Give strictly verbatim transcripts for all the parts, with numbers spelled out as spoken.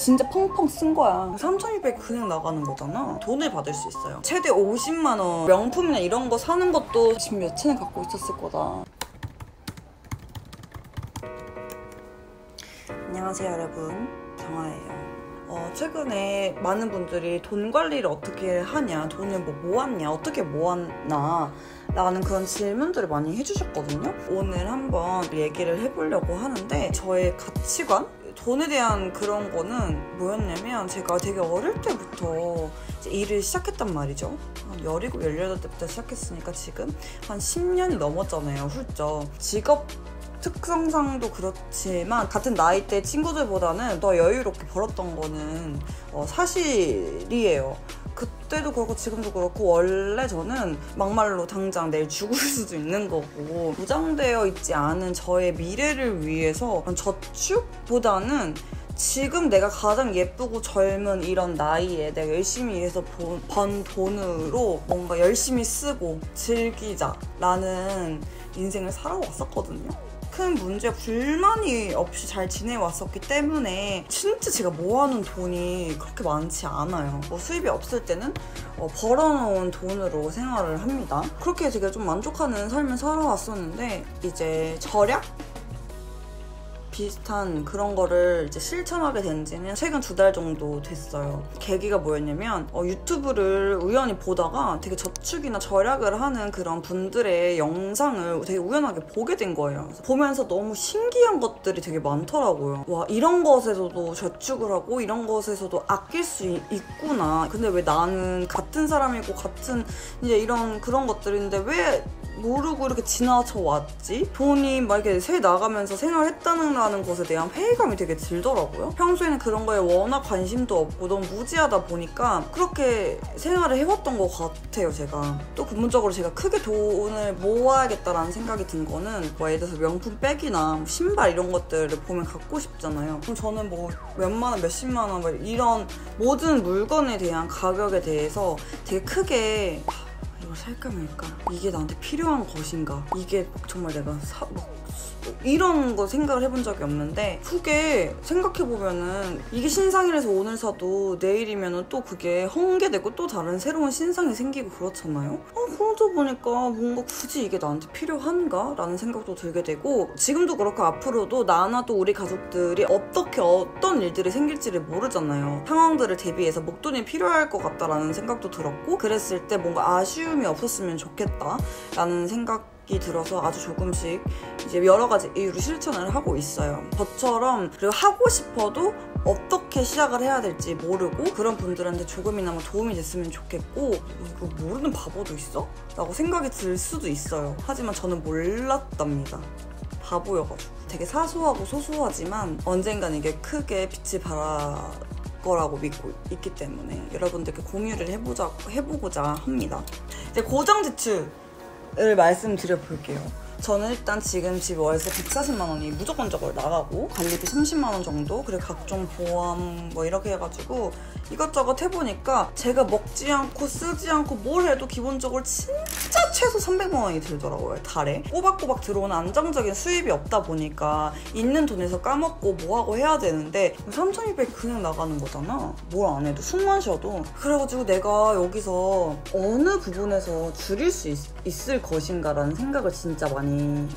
진짜 펑펑 쓴 거야. 삼천이백 그냥 나가는 거잖아. 돈을 받을 수 있어요. 최대 오십만 원. 명품이나 이런 거 사는 것도 집 몇 채는 갖고 있었을 거다. 안녕하세요 여러분, 정아예요. 어, 최근에 많은 분들이 돈 관리를 어떻게 하냐, 돈을 뭐 모았냐, 어떻게 모았나 라는 그런 질문들을 많이 해주셨거든요. 오늘 한번 얘기를 해보려고 하는데, 저의 가치관? 돈에 대한 그런 거는 뭐였냐면, 제가 되게 어릴 때부터 이제 일을 시작했단 말이죠. 한 열일곱, 열여덟 때부터 시작했으니까 지금 한 십 년이 넘었잖아요, 훌쩍. 직업 특성상도 그렇지만 같은 나이대 친구들보다는 더 여유롭게 벌었던 거는 어, 사실이에요. 그때도 그렇고 지금도 그렇고, 원래 저는 막말로 당장 내일 죽을 수도 있는 거고, 보장되어 있지 않은 저의 미래를 위해서 저축보다는 지금 내가 가장 예쁘고 젊은 이런 나이에 내가 열심히 일해서 번 돈으로 뭔가 열심히 쓰고 즐기자라는 인생을 살아왔었거든요. 큰 문제, 불만이 없이 잘 지내왔었기 때문에 진짜 제가 모아놓은 돈이 그렇게 많지 않아요. 뭐 수입이 없을 때는 어, 벌어놓은 돈으로 생활을 합니다. 그렇게 되게 좀 만족하는 삶을 살아왔었는데, 이제 절약? 비슷한 그런 거를 이제 실천하게 된 지는 최근 두 달 정도 됐어요. 계기가 뭐였냐면, 어, 유튜브를 우연히 보다가 되게 저축이나 절약을 하는 그런 분들의 영상을 되게 우연하게 보게 된 거예요. 보면서 너무 신기한 것들이 되게 많더라고요. 와, 이런 것에서도 저축을 하고 이런 것에서도 아낄 수 있구나. 근데 왜 나는 같은 사람이고 같은 이제 이런 그런 것들인데 왜 모르고 이렇게 지나쳐 왔지? 돈이 막 이렇게 새 나가면서 생활했다는 것에 대한 회의감이 되게 들더라고요. 평소에는 그런 거에 워낙 관심도 없고 너무 무지하다 보니까 그렇게 생활을 해왔던 것 같아요, 제가. 또 근본적으로 제가 크게 돈을 모아야겠다라는 생각이 든 거는, 뭐 예를 들어서 명품 백이나 신발 이런 것들을 보면 갖고 싶잖아요. 그럼 저는 뭐 몇만 원, 몇십만 원 이런 모든 물건에 대한 가격에 대해서 되게 크게 이걸 살까 말까, 이게 나한테 필요한 것인가, 이게 정말 내가 사, 뭐, 이런 거 생각을 해본 적이 없는데, 그게 생각해보면은 이게 신상이라서 오늘 사도 내일이면은 또 그게 헝개되고 또 다른 새로운 신상이 생기고 그렇잖아요. 어, 그러다 보니까 뭔가 굳이 이게 나한테 필요한가? 라는 생각도 들게 되고, 지금도 그렇고 앞으로도 나나 또 우리 가족들이 어떻게 어떤 일들이 생길지를 모르잖아요. 상황들을 대비해서 목돈이 필요할 것 같다라는 생각도 들었고, 그랬을 때 뭔가 아쉬움이 없었으면 좋겠다라는 생각 들어서 아주 조금씩 이제 여러 가지 이유로 실천을 하고 있어요. 저처럼 그리고 하고 싶어도 어떻게 시작을 해야 될지 모르고 그런 분들한테 조금이나마 도움이 됐으면 좋겠고, 이거 모르는 바보도 있어? 라고 생각이 들 수도 있어요. 하지만 저는 몰랐답니다. 바보여가지고. 되게 사소하고 소소하지만 언젠간 이게 크게 빛을 발할 거라고 믿고 있기 때문에 여러분들께 공유를 해보자, 해보고자 합니다. 이제 고정 지출 을 말씀드려볼게요. 저는 일단 지금 집 월세 백사십만 원이 무조건적으로 나가고, 관리비 삼십만 원 정도, 그리고 각종 보험 뭐 이렇게 해가지고 이것저것 해보니까 제가 먹지 않고 쓰지 않고 뭘 해도 기본적으로 진짜 최소 삼백만 원이 들더라고요, 달에. 꼬박꼬박 들어오는 안정적인 수입이 없다 보니까 있는 돈에서 까먹고 뭐하고 해야 되는데, 삼천이백 그냥 나가는 거잖아. 뭘 안 해도, 숨만 쉬어도. 그래가지고 내가 여기서 어느 부분에서 줄일 수 있, 있을 것인가 라는 생각을 진짜 많이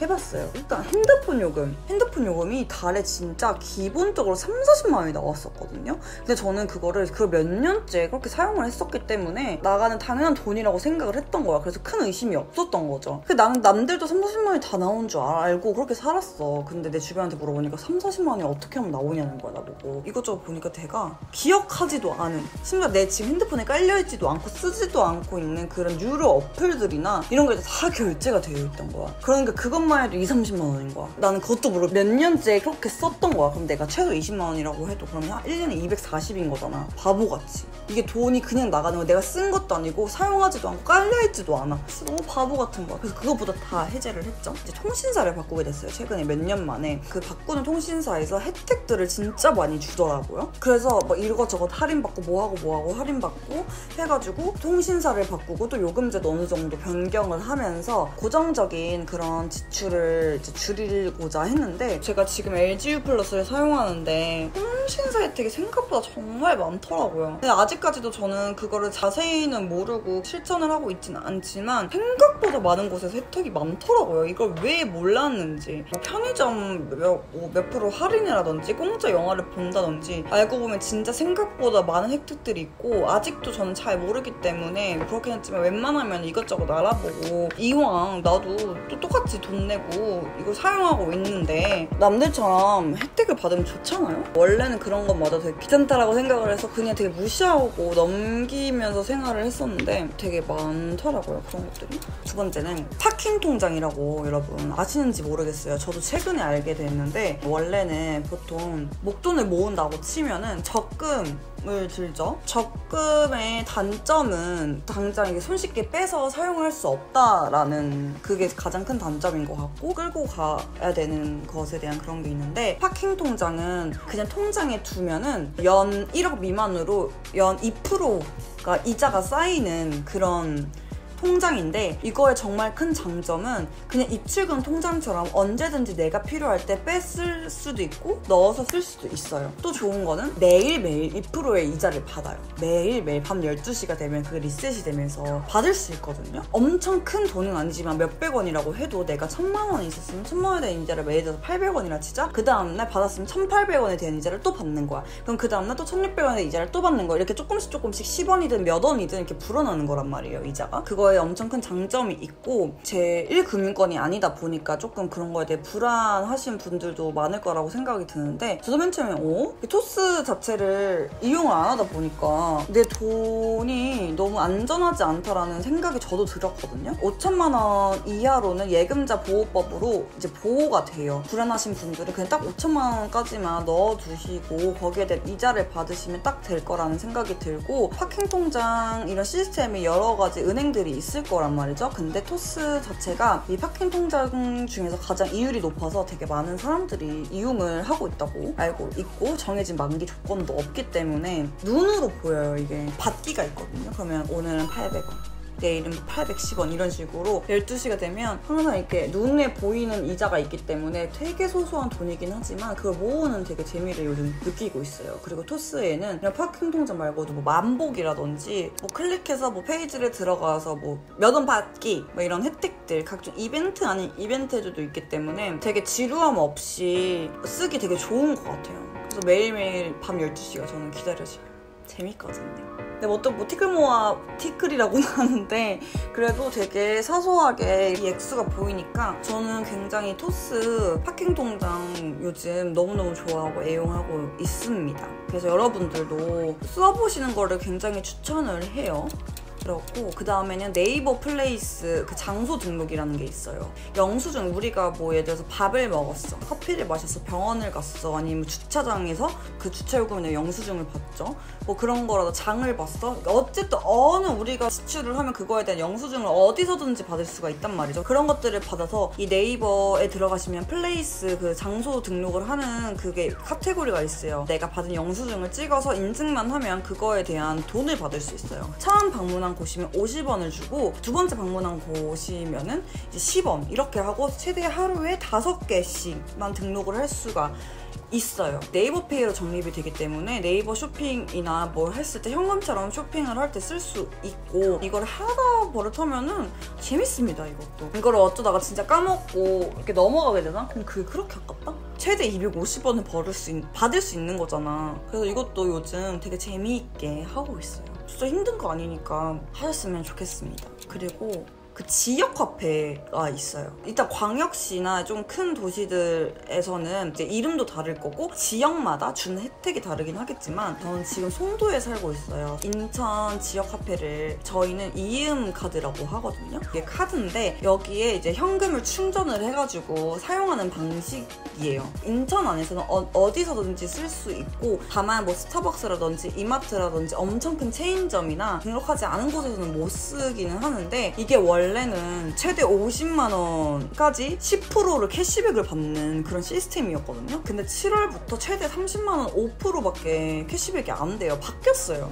해봤어요. 일단 핸드폰 요금. 핸드폰 요금이 달에 진짜 기본적으로 삼사십만 원이 나왔었거든요. 근데 저는 그거를 그 몇 년째 그렇게 사용을 했었기 때문에 나가는 당연한 돈이라고 생각을 했던 거야. 그래서 큰 의심이 없었던 거죠. 그 남, 남들도 삼사십만 원이 다 나온 줄 알고 그렇게 살았어. 근데 내 주변한테 물어보니까 삼사십만 원이 어떻게 하면 나오냐는 거야, 나보고. 이것저것 보니까 내가 기억하지도 않은, 심지어 내 지금 핸드폰에 깔려있지도 않고 쓰지도 않고 있는 그런 유료 어플들이나 이런 게 다 결제가 되어 있던 거야. 그러니까 그것만 해도 이삼십만 원인 거야. 나는 그것도 모르고 몇 년째 그렇게 썼던 거야. 그럼 내가 최소 이십만 원이라고 해도 그러면 일 년에 이백사십인 거잖아. 바보같이. 이게 돈이 그냥 나가는 거야. 내가 쓴 것도 아니고 사용하지도 않고 깔려있지도 않아. 그래서 너무 바보 같은 거야. 그래서 그것보다 다 해제를 했죠. 이제 통신사를 바꾸게 됐어요, 최근에 몇 년 만에. 그 바꾸는 통신사에서 혜택들을 진짜 많이 주더라고요. 그래서 막 이것저것 할인받고 뭐하고 뭐하고 할인받고 해가지고 통신사를 바꾸고, 또 요금제도 어느 정도 변경을 하면서 고정적인 그런 있었던 지출을 이제 줄이고자 했는데, 제가 지금 엘지유 플러스를 사용하는데 통신사 혜택이 생각보다 정말 많더라고요. 근데 아직까지도 저는 그거를 자세히는 모르고 실천을 하고 있진 않지만 생각보다 많은 곳에서 혜택이 많더라고요. 이걸 왜 몰랐는지, 뭐 편의점 몇, 뭐 몇 프로 할인이라든지 공짜 영화를 본다든지, 알고 보면 진짜 생각보다 많은 혜택들이 있고 아직도 저는 잘 모르기 때문에 그렇긴 했지만 웬만하면 이것저것 알아보고, 이왕 나도 또 똑같이 돈 내고 이걸 사용하고 있는데 남들처럼 혜택을 받으면 좋잖아요. 원래는 그런 것마다 되게 귀찮다라고 생각을 해서 그냥 되게 무시하고 넘기면서 생활을 했었는데 되게 많더라고요, 그런 것들이. 두 번째는 파킹 통장이라고, 여러분 아시는지 모르겠어요. 저도 최근에 알게 됐는데, 원래는 보통 목돈을 모은다고 치면은 적금 을 들죠. 적금의 단점은 당장 이게 손쉽게 빼서 사용할 수 없다라는, 그게 가장 큰 단점인 것 같고, 끌고 가야 되는 것에 대한 그런 게 있는데, 파킹 통장은 그냥 통장에 두면은 연 일억 미만으로 연 이 퍼센트가 이자가 쌓이는 그런 통장인데, 이거의 정말 큰 장점은 그냥 입출금 통장처럼 언제든지 내가 필요할 때 뺐을 수도 있고 넣어서 쓸 수도 있어요. 또 좋은 거는 매일매일 이 퍼센트의 이자를 받아요. 매일매일 밤 열두 시가 되면 그게 리셋이 되면서 받을 수 있거든요. 엄청 큰 돈은 아니지만 몇백 원이라고 해도 내가 천만 원이 있었으면 천만 원에 대한 이자를 매일 줘서 팔백 원이라 치자. 그 다음날 받았으면 천팔백 원에 대한 이자를 또 받는 거야. 그럼 그 다음날 또 천육백 원에 대한 이자를 또 받는 거야. 이렇게 조금씩 조금씩 십 원이든 몇 원이든 이렇게 불어나는 거란 말이에요, 이자가. 그거 엄청 큰 장점이 있고, 제일 금융권이 아니다 보니까 조금 그런 거에 대해 불안하신 분들도 많을 거라고 생각이 드는데, 저도 맨 처음에 어? 토스 자체를 이용을 안 하다 보니까 내 돈이 너무 안전하지 않다라는 생각이 저도 들었거든요. 오천만 원 이하로는 예금자 보호법으로 이제 보호가 돼요. 불안하신 분들은 그냥 딱 오천만 원까지만 넣어두시고 거기에 대한 이자를 받으시면 딱 될 거라는 생각이 들고, 파킹 통장 이런 시스템이 여러 가지 은행들이 있을 거란 말이죠. 근데 토스 자체가 이 파킹 통장 중에서 가장 이율이 높아서 되게 많은 사람들이 이용을 하고 있다고 알고 있고, 정해진 만기 조건도 없기 때문에 눈으로 보여요. 이게 받기가 있거든요. 그러면 오늘은 팔백 원, 내일은 팔백십 원 이런 식으로 열두 시가 되면 항상 이렇게 눈에 보이는 이자가 있기 때문에 되게 소소한 돈이긴 하지만 그걸 모으는 되게 재미를 요즘 느끼고 있어요. 그리고 토스에는 그냥 파킹 통장 말고도 뭐 만복이라든지 뭐 클릭해서 뭐 페이지를 들어가서 뭐 몇 원 받기 뭐 이런 혜택들, 각종 이벤트 아닌 이벤트들도 있기 때문에 되게 지루함 없이 쓰기 되게 좋은 것 같아요. 그래서 매일매일 밤 열두 시가 저는 기다려져요. 재밌거든요. 근데 뭐 또 뭐 티끌 모아 티끌이라고는 하는데, 그래도 되게 사소하게 이 액수가 보이니까 저는 굉장히 토스 파킹 통장 요즘 너무너무 좋아하고 애용하고 있습니다. 그래서 여러분들도 써보시는 거를 굉장히 추천을 해요. 그렇고, 그 다음에는 네이버 플레이스 그 장소 등록이라는 게 있어요. 영수증, 우리가 뭐 예를 들어서 밥을 먹었어, 커피를 마셨어, 병원을 갔어, 아니면 주차장에서 그 주차요금이나 영수증을 받죠. 뭐 그런 거라도 장을 봤어. 어쨌든 어느 우리가 지출을 하면 그거에 대한 영수증을 어디서든지 받을 수가 있단 말이죠. 그런 것들을 받아서 이 네이버에 들어가시면 플레이스 그 장소 등록을 하는 그게 카테고리가 있어요. 내가 받은 영수증을 찍어서 인증만 하면 그거에 대한 돈을 받을 수 있어요. 처음 방문한 곳이면 오십 원을 주고, 두 번째 방문한 곳이면은 이제 십 원, 이렇게 하고 최대 하루에 다섯 개씩만 등록을 할 수가 있어요. 네이버 페이로 적립이 되기 때문에 네이버 쇼핑이나 뭐 했을 때 현금처럼 쇼핑을 할 때 쓸 수 있고, 이걸 하다 버릇하면은 재밌습니다, 이것도. 이걸 어쩌다가 진짜 까먹고 이렇게 넘어가게 되나? 그럼 그게 그렇게 아깝다? 최대 이백오십 원을 벌을 수 있, 받을 수 있는 거잖아. 그래서 이것도 요즘 되게 재미있게 하고 있어요. 진짜 힘든 거 아니니까 하셨으면 좋겠습니다. 그리고 그 지역화폐가 있어요. 일단 광역시나 좀 큰 도시들에서는 이제 이름도 다를 거고 지역마다 주는 혜택이 다르긴 하겠지만, 저는 지금 송도에 살고 있어요. 인천 지역화폐를 저희는 이음 카드라고 하거든요. 이게 카드인데 여기에 이제 현금을 충전을 해가지고 사용하는 방식이에요. 인천 안에서는 어, 어디서든지 쓸 수 있고, 다만 뭐 스타벅스라든지 이마트라든지 엄청 큰 체인점이나 등록하지 않은 곳에서는 못 쓰기는 하는데, 이게 원래 원래는 최대 오십만 원까지 십 퍼센트를 캐시백을 받는 그런 시스템이었거든요. 근데 칠월부터 최대 삼십만 원 오 퍼센트밖에 캐시백이 안 돼요. 바뀌었어요.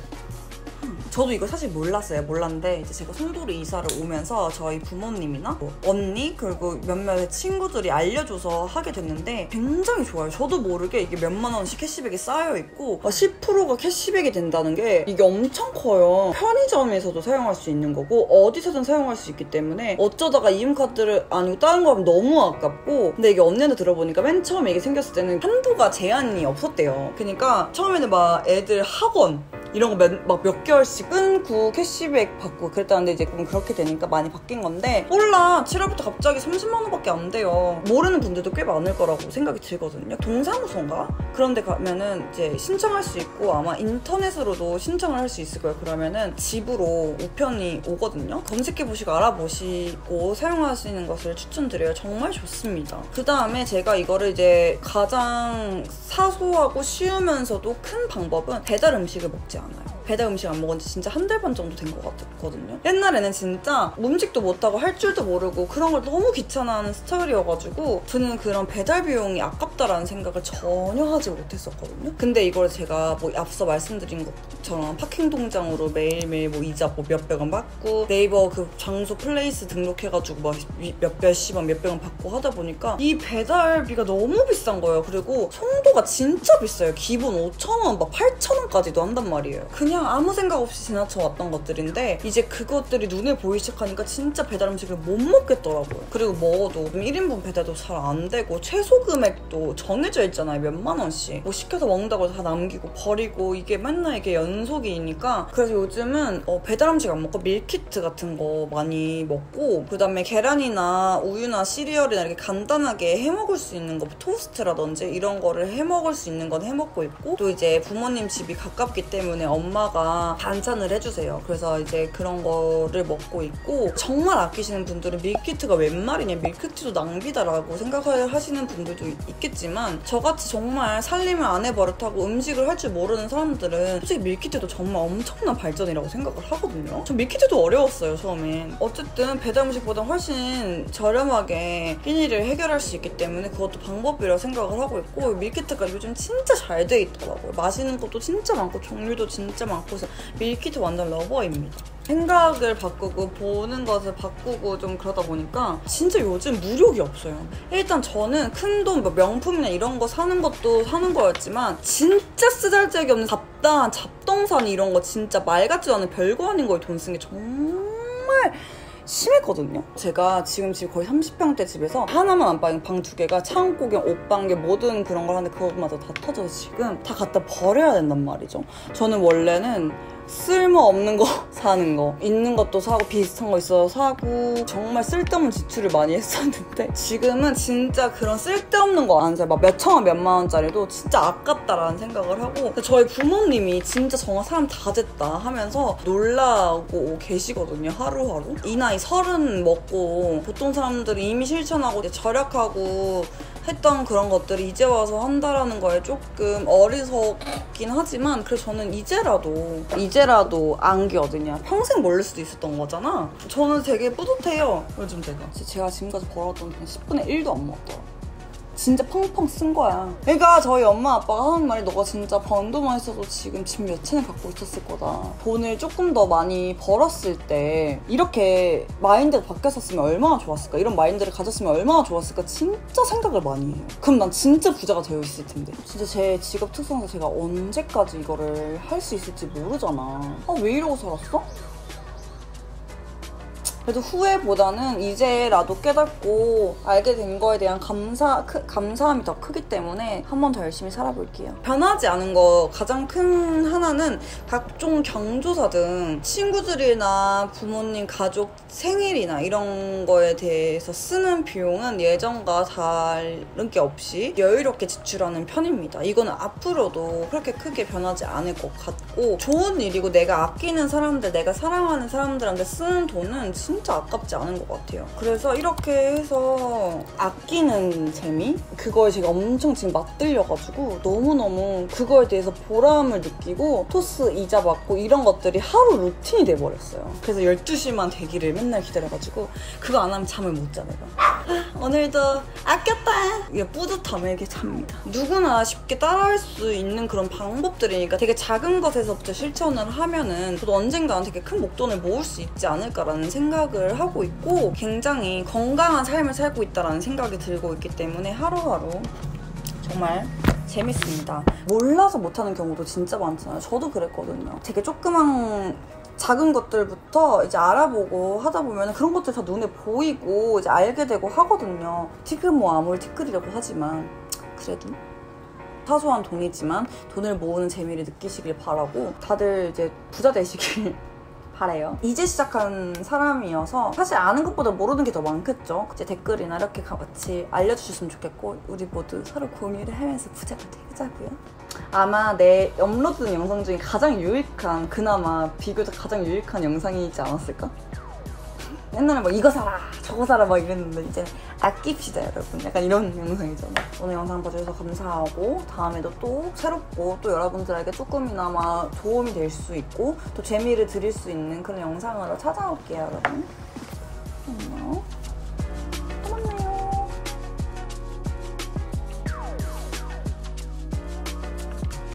저도 이거 사실 몰랐어요. 몰랐는데 이제 제가 송도로 이사를 오면서 저희 부모님이나 뭐 언니 그리고 몇몇 친구들이 알려줘서 하게 됐는데 굉장히 좋아요. 저도 모르게 이게 몇만 원씩 캐시백이 쌓여있고 십 퍼센트가 캐시백이 된다는 게 이게 엄청 커요. 편의점에서도 사용할 수 있는 거고 어디서든 사용할 수 있기 때문에 어쩌다가 이음카드를 아니고 다른 거 하면 너무 아깝고, 근데 이게 언니한테 들어보니까 맨 처음에 이게 생겼을 때는 한도가 제한이 없었대요. 그러니까 처음에는 막 애들 학원 이런 거 몇, 막 몇 개월씩 끊고 캐시백 받고 그랬다는데 이제 그럼 그렇게 되니까 많이 바뀐 건데 몰라 칠월부터 갑자기 삼십만 원밖에 안 돼요. 모르는 분들도 꽤 많을 거라고 생각이 들거든요. 동사무소인가? 그런데 가면은 이제 신청할 수 있고 아마 인터넷으로도 신청을 할 수 있을 거예요. 그러면은 집으로 우편이 오거든요. 검색해보시고 알아보시고 사용하시는 것을 추천드려요. 정말 좋습니다. 그 다음에 제가 이거를 이제 가장 사소하고 쉬우면서도 큰 방법은 배달 음식을 먹지 않아요. 배달 음식 안 먹은 지 진짜 한 달 반 정도 된 것 같거든요. 옛날에는 진짜 음식도 못하고 할 줄도 모르고 그런 걸 너무 귀찮아하는 스타일이어가지고 저는 그런 배달 비용이 아깝다라는 생각을 전혀 하지 못했었거든요. 근데 이걸 제가 뭐 앞서 말씀드린 것처럼 파킹 동장으로 매일매일 뭐 이자 뭐 몇백 원 받고 네이버 그 장소 플레이스 등록해가지고 막 몇 몇십 원 몇백 원 받고 하다 보니까 이 배달비가 너무 비싼 거예요. 그리고 송도가 진짜 비싸요. 기본 오천 원 막 팔천 원까지도 한단 말이에요. 그냥 아무 생각 없이 지나쳐 왔던 것들인데 이제 그것들이 눈에 보이기 시작하니까 진짜 배달 음식을 못 먹겠더라고요. 그리고 먹어도 일 인분 배달도 잘 안 되고 최소 금액도 정해져 있잖아요. 몇만 원씩 뭐 시켜서 먹는다고 다 남기고 버리고 이게 맨날 이게 연속이니까 그래서 요즘은 어 배달 음식 안 먹고 밀키트 같은 거 많이 먹고 그 다음에 계란이나 우유나 시리얼이나 이렇게 간단하게 해먹을 수 있는 거 토스트라든지 이런 거를 해먹을 수 있는 건 해먹고 있고 또 이제 부모님 집이 가깝기 때문에 엄마가 반찬을 해주세요. 그래서 이제 그런 거를 먹고 있고 정말 아끼시는 분들은 밀키트가 웬 말이냐 밀키트도 낭비다라고 생각하시는 분들도 있겠지만 저같이 정말 살림을 안 해버릇하고 음식을 할 줄 모르는 사람들은 솔직히 밀키트도 정말 엄청난 발전이라고 생각을 하거든요. 저 밀키트도 어려웠어요 처음엔. 어쨌든 배달 음식보다 훨씬 저렴하게 끼니를 해결할 수 있기 때문에 그것도 방법이라고 생각을 하고 있고 밀키트가 요즘 진짜 잘 돼 있더라고요. 맛있는 것도 진짜 많고 종류도 진짜 많고서 밀키트 완전 러버입니다. 생각을 바꾸고 보는 것을 바꾸고 좀 그러다 보니까 진짜 요즘 무력이 없어요. 일단 저는 큰돈 뭐 명품이나 이런 거 사는 것도 사는 거였지만 진짜 쓰잘데기 없는 잡다한 잡동사니 이런 거 진짜 말 같지도 않은 별거 아닌 거에 돈 쓴 게 정말 심했거든요. 제가 지금 집 거의 삼십 평대 집에서 하나만 안 빠진 방 두 개가 창고 겸 옷방 겸 모든 그런 걸 하는데 그것마저 다 터져서 지금 다 갖다 버려야 된단 말이죠. 저는 원래는 쓸모없는 거 사는 거 있는 것도 사고 비슷한 거 있어서 사고 정말 쓸데없는 지출을 많이 했었는데 지금은 진짜 그런 쓸데없는 거 안 사요. 막 몇천 원 몇만 원짜리도 진짜 아깝다라는 생각을 하고 저희 부모님이 진짜 정말 사람 다 됐다 하면서 놀라고 계시거든요. 하루하루 이 나이 서른 먹고 보통 사람들이 이미 실천하고 이제 절약하고 했던 그런 것들이 이제 와서 한다라는 거에 조금 어리석긴 하지만 그래서 저는 이제라도 이제라도 안기 어디냐 평생 모를 수도 있었던 거잖아. 저는 되게 뿌듯해요. 요즘 제가 제가 지금까지 벌었던 돈 십분의 일도 안 먹더라고요. 진짜 펑펑 쓴 거야. 그러니까 저희 엄마 아빠가 하는 말이 너가 진짜 번 돈만 있어도 지금 집 몇 채는 갖고 있었을 거다. 돈을 조금 더 많이 벌었을 때 이렇게 마인드가 바뀌었었으면 얼마나 좋았을까. 이런 마인드를 가졌으면 얼마나 좋았을까. 진짜 생각을 많이 해요. 그럼 난 진짜 부자가 되어 있을 텐데. 진짜 제 직업 특성상 제가 언제까지 이거를 할 수 있을지 모르잖아. 아, 왜 이러고 살았어? 그래도 후회보다는 이제라도 깨닫고 알게 된 거에 대한 감사, 크, 감사함이 더 크기 때문에 한 번 더 열심히 살아볼게요. 변하지 않은 거 가장 큰 하나는 각종 경조사 등 친구들이나 부모님, 가족 생일이나 이런 거에 대해서 쓰는 비용은 예전과 다른 게 없이 여유롭게 지출하는 편입니다. 이거는 앞으로도 그렇게 크게 변하지 않을 것 같고 좋은 일이고 내가 아끼는 사람들, 내가 사랑하는 사람들한테 쓰는 돈은 진짜 진짜 아깝지 않은 것 같아요. 그래서 이렇게 해서 아끼는 재미? 그거에 제가 엄청 지금 맞들려가지고 너무너무 그거에 대해서 보람을 느끼고 토스 이자 받고 이런 것들이 하루 루틴이 돼버렸어요. 그래서 열두 시만 되기를 맨날 기다려가지고 그거 안 하면 잠을 못 자네요. 오늘도 아꼈다! 이게 뿌듯함에 이게 잡니다. 누구나 쉽게 따라할 수 있는 그런 방법들이니까 되게 작은 것에서부터 실천을 하면은 저도 언젠가는 되게 큰 목돈을 모을 수 있지 않을까라는 생각을 하고 있고, 굉장히 건강한 삶을 살고 있다라는 생각이 들고 있기 때문에 하루하루 정말 재밌습니다. 몰라서 못하는 경우도 진짜 많잖아요. 저도 그랬거든요. 되게 조그만 작은 것들부터 이제 알아보고 하다 보면 그런 것들 다 눈에 보이고 이제 알게 되고 하거든요. 티끌 뭐 아무리 티끌이라고 하지만 그래도 사소한 돈이지만 돈을 모으는 재미를 느끼시길 바라고, 다들 이제 부자 되시길 바래요. 이제 시작한 사람이어서 사실 아는 것보다 모르는 게 더 많겠죠. 이제 댓글이나 이렇게 같이 알려주셨으면 좋겠고, 우리 모두 서로 공유를 하면서 부자가 되자고요. 아마 내 업로드된 영상 중에 가장 유익한, 그나마 비교적 가장 유익한 영상이지 않았을까? 옛날에 막 이거 사라 저거 사라 막 이랬는데 이제 아낍시다 여러분, 약간 이런 영상이잖아. 오늘 영상 봐주셔서 감사하고, 다음에도 또 새롭고 또 여러분들에게 조금이나마 도움이 될 수 있고 또 재미를 드릴 수 있는 그런 영상으로 찾아올게요 여러분.